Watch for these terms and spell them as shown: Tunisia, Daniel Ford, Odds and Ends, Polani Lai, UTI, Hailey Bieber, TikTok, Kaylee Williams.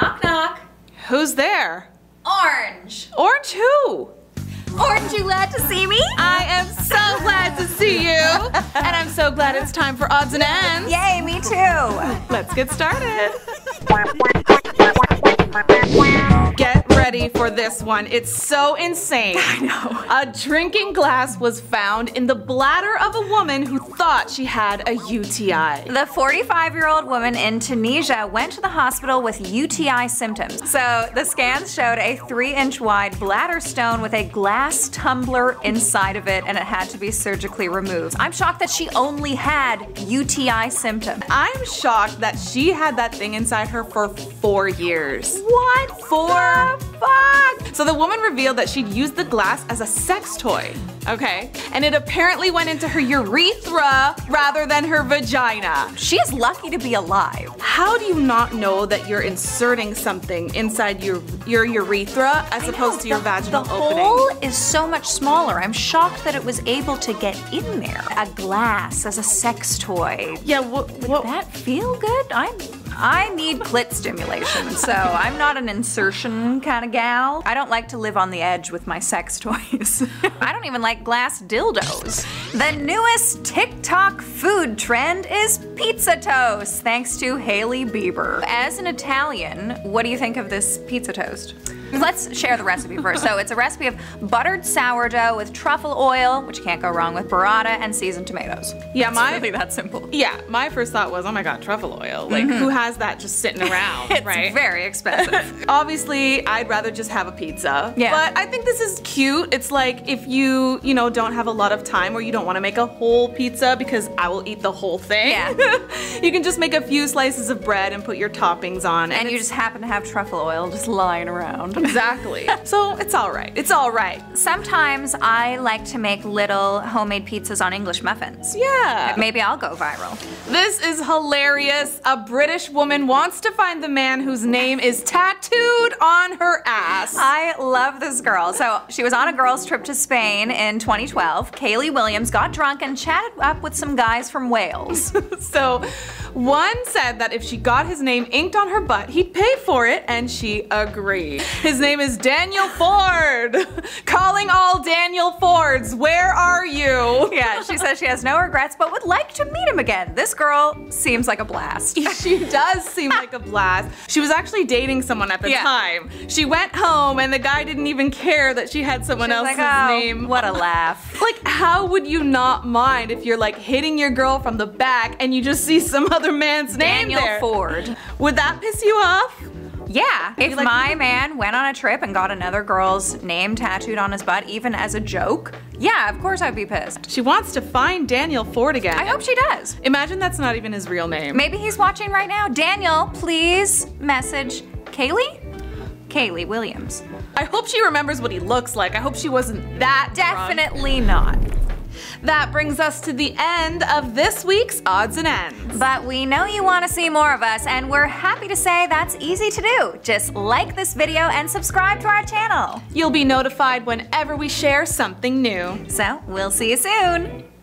Knock, knock. Who's there? Orange. Orange who? Orange, you glad to see me? I am so glad to see you. And I'm so glad it's time for Odds and Ends. Yay, me too. Let's get started. Get ready for this one. It's so insane. I know. A drinking glass was found in the bladder of a woman who thought she had a UTI. The 45-year-old woman in Tunisia went to the hospital with UTI symptoms. So the scans showed a 3-inch wide bladder stone with a glass tumbler inside of it, and it had to be surgically removed. I'm shocked that she only had UTI symptoms. I'm shocked that she had that thing inside her for 4 years. What? 4 years? Fuck. So the woman revealed that she'd used the glass as a sex toy. Okay. And it apparently went into her urethra rather than her vagina. She is lucky to be alive. How do you not know that you're inserting something inside your urethra as opposed to your vaginal opening? The hole is so much smaller. I'm shocked that it was able to get in there. A glass as a sex toy. Yeah, would that feel good? I need clit stimulation, so I'm not an insertion kind of gal. I don't like to live on the edge with my sex toys. I don't even like glass dildos. The newest TikTok food trend is pizza toast, thanks to Hailey Bieber. As an Italian, what do you think of this pizza toast? Let's share the recipe first. So it's a recipe of buttered sourdough with truffle oil, which you can't go wrong with, burrata, and seasoned tomatoes. Yeah, it's really that simple. Yeah, my first thought was, oh my god, truffle oil. Like, who has that just sitting around, it's right? It's very expensive. Obviously, I'd rather just have a pizza. Yeah. But I think this is cute. It's like if you know, don't have a lot of time or you don't want to make a whole pizza, because I will eat the whole thing. Yeah. You can just make a few slices of bread and put your toppings on. And you just happen to have truffle oil just lying around. Exactly. So it's all right. It's all right. Sometimes I like to make little homemade pizzas on English muffins. Yeah. Maybe I'll go viral. This is hilarious. A British woman wants to find the man whose name is tattooed on her ass. I love this girl. So she was on a girls' trip to Spain in 2012. Kaylee Williams got drunk and chatted up with some guys from Wales. So one said that if she got his name inked on her butt, he'd pay for it, and she agreed. His name is Daniel Ford. Calling all Daniel Fords, where are you? Yeah, she says she has no regrets but would like to meet him again. This girl seems like a blast. She does seem like a blast. She was actually dating someone at the time. She went home and the guy didn't even care that she had someone else's name. What a laugh. Like, how would you not mind if you're like hitting your girl from the back and you just see some other man's name there? Daniel Ford. Would that piss you off? Yeah, if my man went on a trip and got another girl's name tattooed on his butt, even as a joke, yeah, of course I'd be pissed. She wants to find Daniel Ford again. I hope she does. Imagine that's not even his real name. Maybe he's watching right now. Daniel, please message Kaylee? Kaylee Williams. I hope she remembers what he looks like. I hope she wasn't that drunk. Definitely not. That brings us to the end of this week's Odds and Ends. But we know you want to see more of us, and we're happy to say that's easy to do. Just like this video and subscribe to our channel. You'll be notified whenever we share something new. So we'll see you soon.